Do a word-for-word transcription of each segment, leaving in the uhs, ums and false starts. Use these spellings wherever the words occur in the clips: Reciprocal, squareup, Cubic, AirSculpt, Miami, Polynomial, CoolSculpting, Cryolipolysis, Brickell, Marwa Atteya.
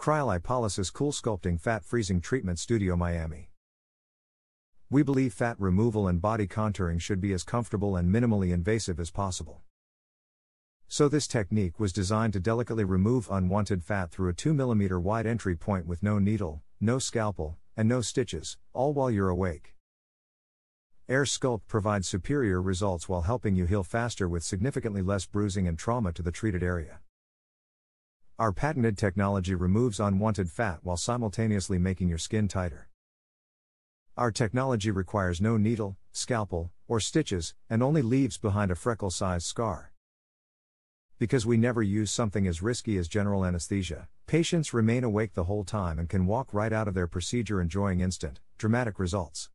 Cryolipolysis CoolSculpting Fat Freezing Treatment Studio Miami. We believe fat removal and body contouring should be as comfortable and minimally invasive as possible. So this technique was designed to delicately remove unwanted fat through a two millimeter wide entry point with no needle, no scalpel, and no stitches, all while you're awake. AirSculpt provides superior results while helping you heal faster with significantly less bruising and trauma to the treated area. Our patented technology removes unwanted fat while simultaneously making your skin tighter. Our technology requires no needle, scalpel, or stitches, and only leaves behind a freckle-sized scar. Because we never use something as risky as general anesthesia, patients remain awake the whole time and can walk right out of their procedure enjoying instant, dramatic results.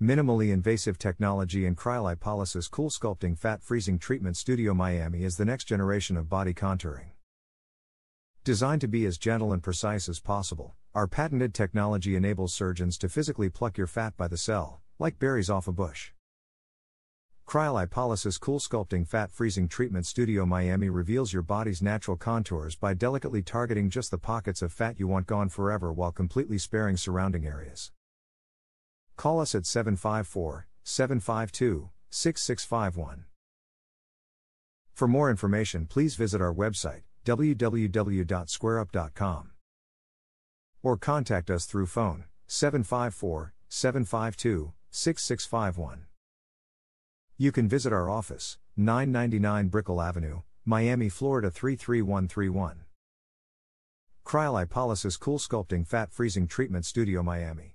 Minimally invasive technology in Cryolipolysis CoolSculpting Fat Freezing Treatment Studio Miami is the next generation of body contouring. Designed to be as gentle and precise as possible, our patented technology enables surgeons to physically pluck your fat by the cell, like berries off a bush. Cryolipolysis CoolSculpting Fat Freezing Treatment Studio Miami reveals your body's natural contours by delicately targeting just the pockets of fat you want gone forever while completely sparing surrounding areas. Call us at seven five four, seven five two, six six five one. For more information, please visit our website, w w w dot square up dot com, or contact us through phone seven five four, seven five two, six six five one. You can visit our office, nine ninety-nine Brickell Avenue, Miami, Florida three three one three one. Cryolipolysis CoolSculpting Fat Freezing Treatment Studio Miami.